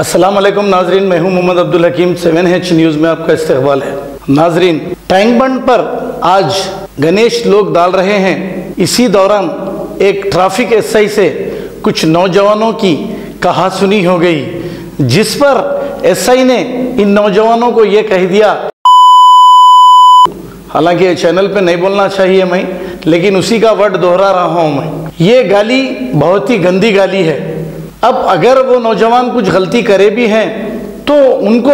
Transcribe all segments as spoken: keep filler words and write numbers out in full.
अस्सलाम वालेकुम नाजरीन, मैं हूं Mohammad Abdulhakeem. Seven H news में आपका इस्तकबाल है। नाजरीन, टैंक बंड पर आज गणेश लोग डाल रहे हैं। इसी दौरान एक ट्रैफिक एसआई से कुछ नौजवानों की कहासुनी हो गई, जिस पर एसआई ने इन नौजवानों को ये कह दिया, हालांकि ये चैनल पे नहीं बोलना चाहिए मैं, लेकिन उसी का वर्ड दोहरा रहा हूँ मैं। ये गाली बहुत ही गंदी गाली है। अब अगर वो नौजवान कुछ गलती करे भी हैं तो उनको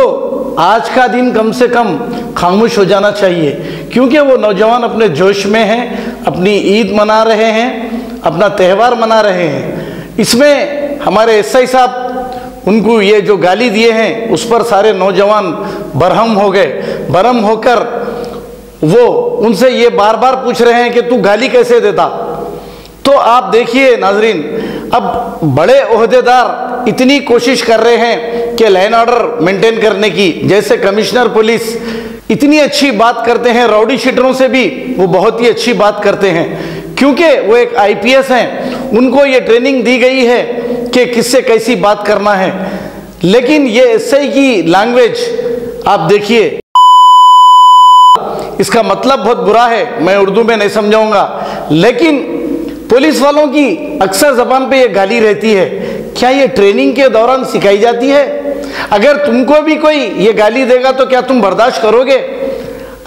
आज का दिन कम से कम खामोश हो जाना चाहिए, क्योंकि वो नौजवान अपने जोश में हैं, अपनी ईद मना रहे हैं, अपना त्यौहार मना रहे हैं। इसमें हमारे एसआई साहब उनको ये जो गाली दिए हैं उस पर सारे नौजवान बरहम हो गए। बरहम होकर वो उनसे ये बार बार पूछ रहे हैं कि तू गाली कैसे देता। तो आप देखिए नाजरीन, अब बड़े ओहदेदार इतनी कोशिश कर रहे हैं कि लाइन ऑर्डर मेंटेन करने की, जैसे कमिश्नर पुलिस इतनी अच्छी बात करते हैं, राउडी शीटरों से भी वो बहुत ही अच्छी बात करते हैं, क्योंकि वो एक आईपीएस हैं। उनको ये ट्रेनिंग दी गई है कि किससे कैसी बात करना है। लेकिन ये एसआई की लैंग्वेज आप देखिए, इसका मतलब बहुत बुरा है, मैं उर्दू में नहीं समझाऊंगा, लेकिन पुलिस वालों की अक्सर जबान पे ये गाली रहती है। क्या ये ट्रेनिंग के दौरान सिखाई जाती है? अगर तुमको भी कोई ये गाली देगा तो क्या तुम बर्दाश्त करोगे?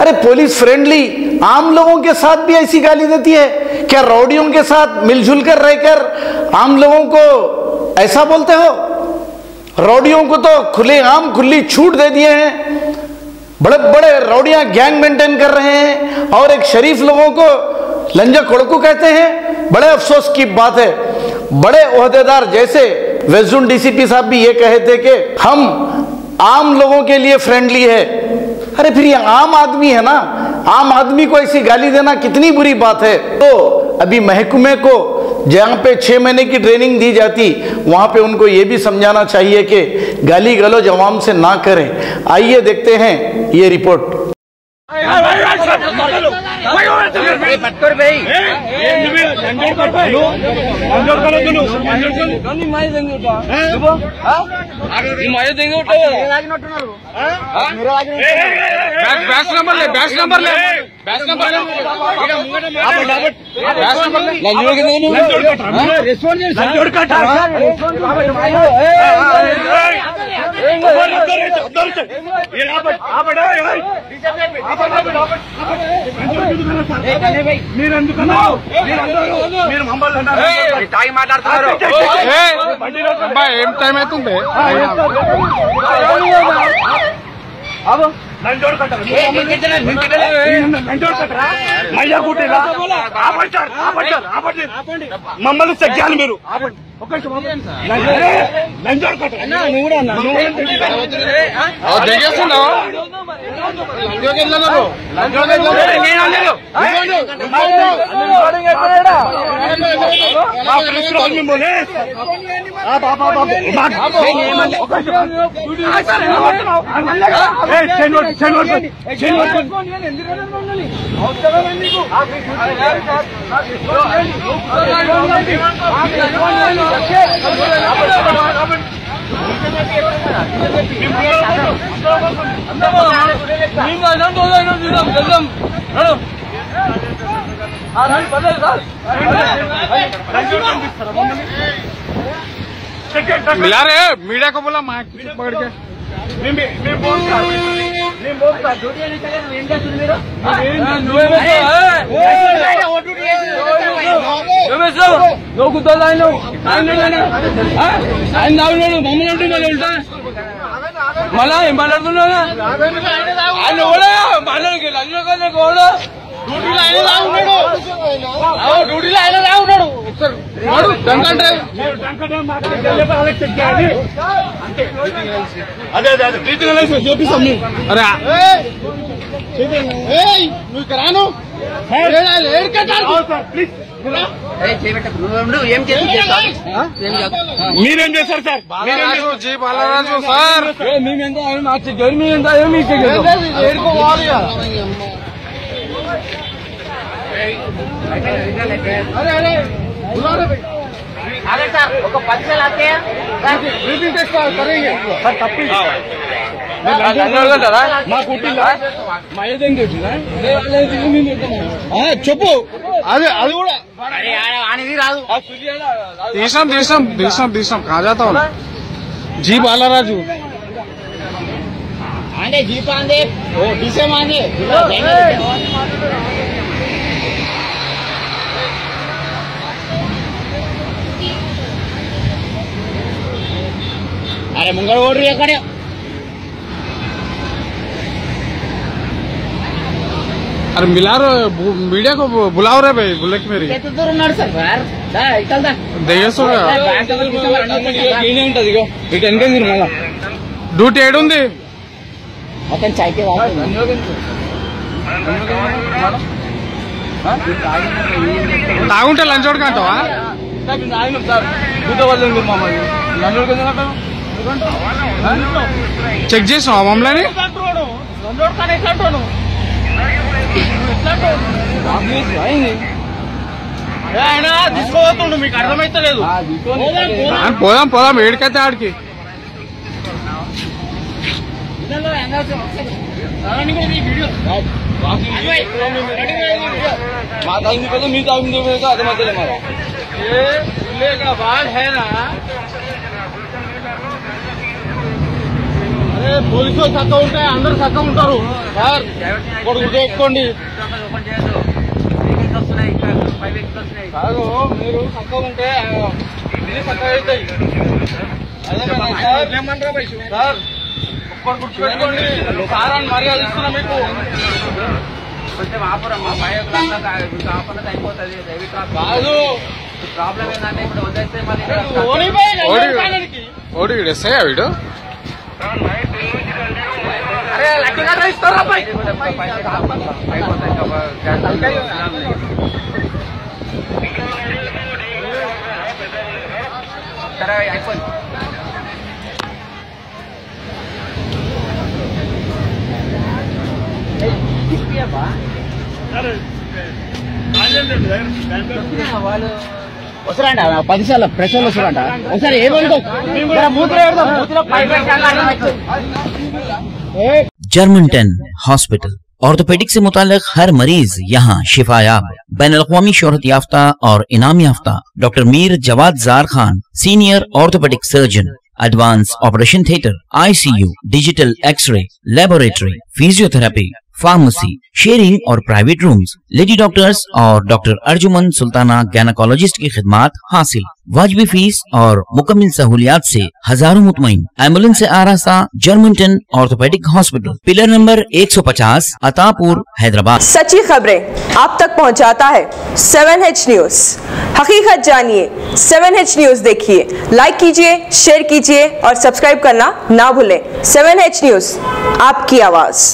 अरे पुलिस फ्रेंडली आम लोगों के साथ भी ऐसी गाली देती है क्या? राउडियों के साथ मिलजुल कर रहकर आम लोगों को ऐसा बोलते हो? राउडियों को तो खुले आम खुली छूट दे दिए हैं, बड़े बड़े रौड़ियां गैंग मेंटेन कर रहे हैं, और एक शरीफ लोगों को लंजा कड़कू कहते हैं। बड़े अफसोस की बात है, बड़े ओहदेदार जैसे वेजुन डीसीपी साहब भी ये कहे थे कि हम आम लोगों के लिए फ्रेंडली है। अरे फिर ये आम आदमी है ना, आम आदमी को ऐसी गाली देना कितनी बुरी बात है। तो अभी महकमे को जहाँ पे छः महीने की ट्रेनिंग दी जाती वहाँ पे उनको ये भी समझाना चाहिए कि गाली गलौज अवाम से ना करें। आइए देखते हैं ये report. Batch number time time है तुम्हें अब नंजोड़ कट रहा है, कितने कितने नंजोड़ कट रहा है, मैया गुटेला आप अंदर आप अंदर आप अंदर मम्मल से ज्ञान मेरो आप ओके नंजोड़ कट ना नूरा ना और देखिए सुनो नंजोड़ के ना लो नंजोड़ के ना ले लो मारेंगे तेरा आप रेस्टोरेंट में बोले आप आप आप ओके चेनोट चेनोट चेनोट कौन है इंदिरा गांधी हॉस्पिटल में निको आप यार आप मीडिया को बोला मां पकड़ के मैं मैं बोलता हूं मैं बोलता हूं जोड़िया निकाले ना इंडिया सुन मेरा अरे वो टूटी है जो लोग तो लाइन लो लाइन लो हां लाइन नाव लो मम्मी उठी ना उल्टा मला हिमालय तो ना लाइन ओला मालन के लाइन का कोडो डूटी लाइन लाव उडो आओ डूटी लाइन लाव उडो सर मारू डंका ड्राइव डंका ड्राइव मार के चले पे अलग से क्या है अरे अरे क्रिटिकल है जो भी सामने अरे ए नु करानो हेड हेड का सर प्लीज ए छे बेटा నువ్వు ఏం చేస్తావు మీరేం చేస్తారు సార్ మీరేం జీ బాలరాజు సార్ మీమేందో మార్చి గర్మీందో ఏమీ చేయలేదు ఏడ్ కో వారియా अरे अरे बुला रहे भाई आगे सर उनको पद में लाते हैं चुप अरे अभी कहा जाता हूँ जी बाला राजू आंदे जी पांदे मांगे अरे मुंगल ओड रही है कड़े अरे मिला रहे मीडिया को बुलाओ रहे भाई बुलेट मेरी ड्यूटी एड तागुंटे लंचोड़ का చెక్ చేసావా మామలాని లంజోడ్ కాని ఎట్లాంటోను ఎట్లాంటో ఆబ్వియస్ అయింది ఏనా తీసుకోవొతుండు మీకు అర్థమైతలేదు పోదాం పోదాం ఏడికైతే ఆడికి ఇదలో ఎంగేజ్ అవుతది నాని కూడా ఈ వీడియో మా దాన్ని కదా మీ దాన్ని దేవుగా అది మధ్యలో మారా ఏ లేగా వాల్ है ना पुलिस सका उठा अंदर सका उठर सर चुकी सका उठे सर कुर्ची सार मर्याद కొంచెం ఆపురమ్మా భయపడక ఆపన అయిపోతుంది రవి కాదు కాదు ప్రాబ్లం ఏంటంటే ఇప్పుడు వదిలేస్తే మరి ఓడిపోయానికి ఓడిడేసే వీడు అరే లక్కగా రైస్తారా పై అయిపోతాయి కదా గంటలకి సరే అయిపోయింది వసరంట పదిసార్ల ప్రెషర్ వసరంట ఒకసారి ఏమంటో जर्मनटन हॉस्पिटल ऑर्थोपेडिक से मुतालिक हर मरीज यहाँ शिफायाब बैन अल-अक़वामी शोहरत याफ्ता और इनाम याफ्ता doctor Mir Jawad Jar Khan senior orthopaedic surgeon advance operation theatre ICU digital x ray laboratory physiotherapy pharmacy sharing और प्राइवेट रूम्स लेडी डॉक्टर्स और डॉक्टर अर्जुमन सुल्ताना गायनेकोलॉजिस्ट की खिदमत हासिल वाजबी फीस और मुकम्मल सहूलियात से हजारों मुतमईन एम्बुलेंस से आरास्ता Germanton orthopaedic hospital pillar number एक सौ पचास अतापुर हैदराबाद। सच्ची खबरें आप तक पहुंचाता है सेवन एच न्यूज। हकीकत जानिए सेवन एच न्यूज देखिए, लाइक कीजिए, शेयर कीजिए और सब्सक्राइब करना ना भूलें। सेवन एच न्यूज आपकी आवाज।